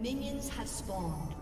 Minions have spawned.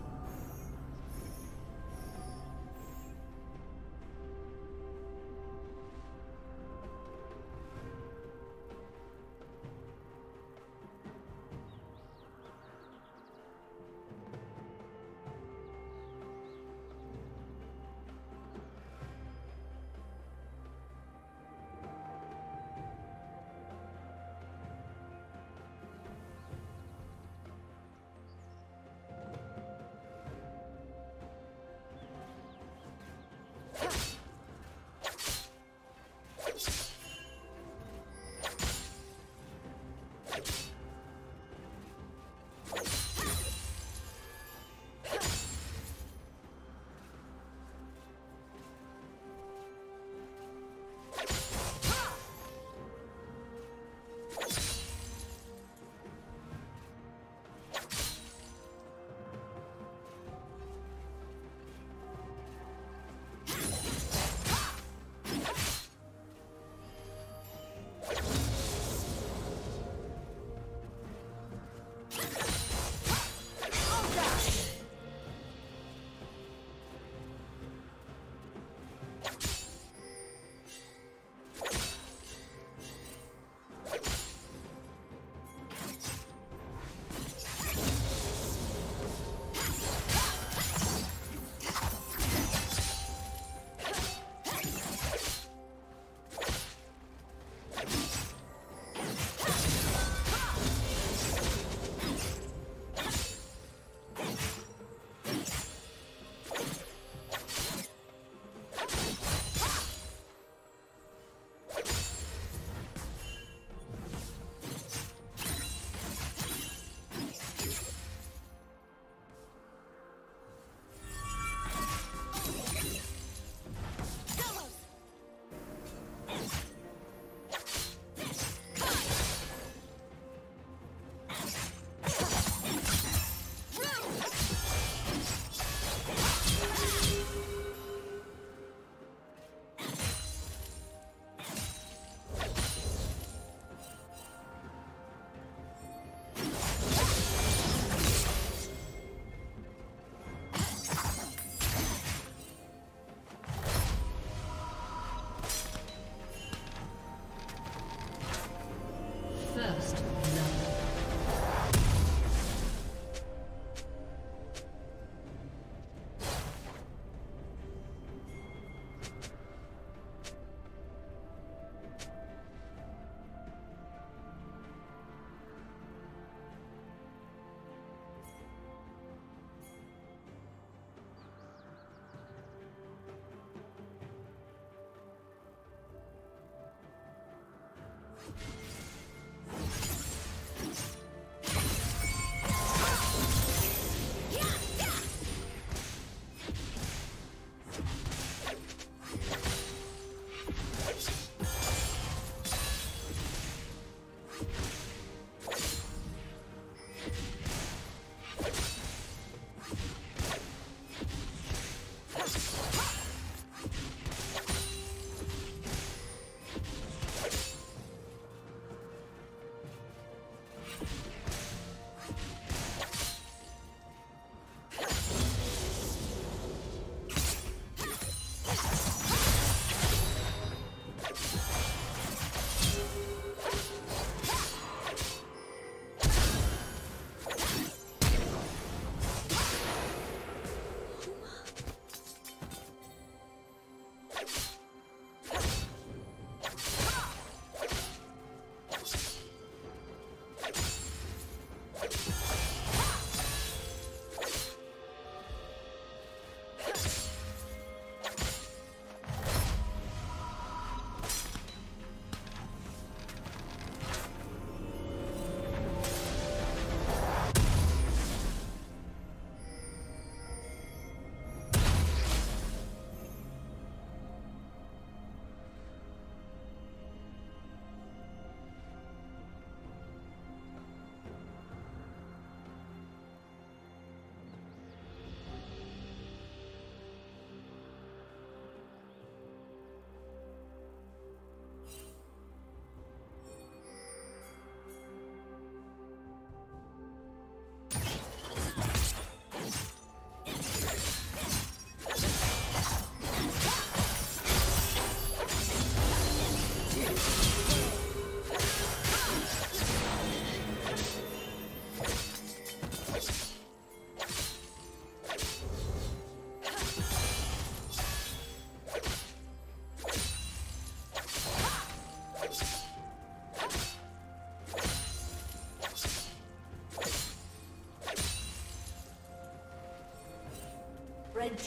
Red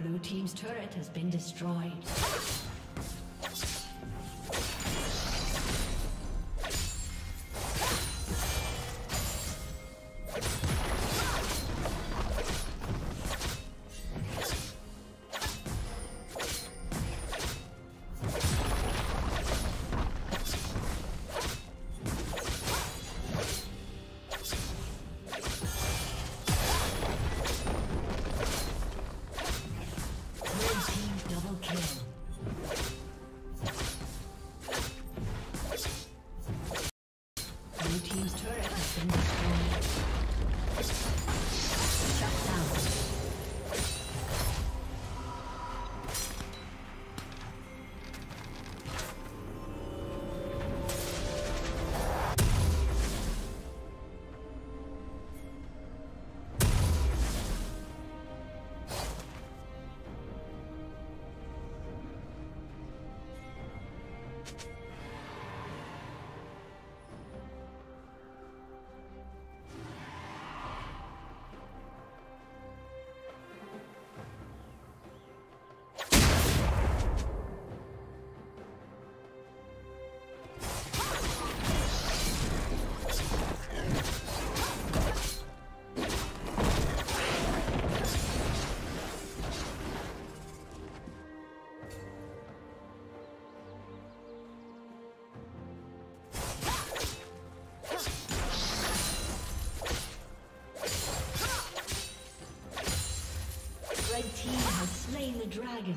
Blue team's turret has been destroyed. Double kill. dragon.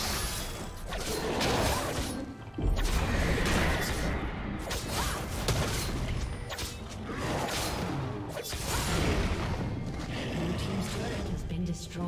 Your team's turret has been destroyed.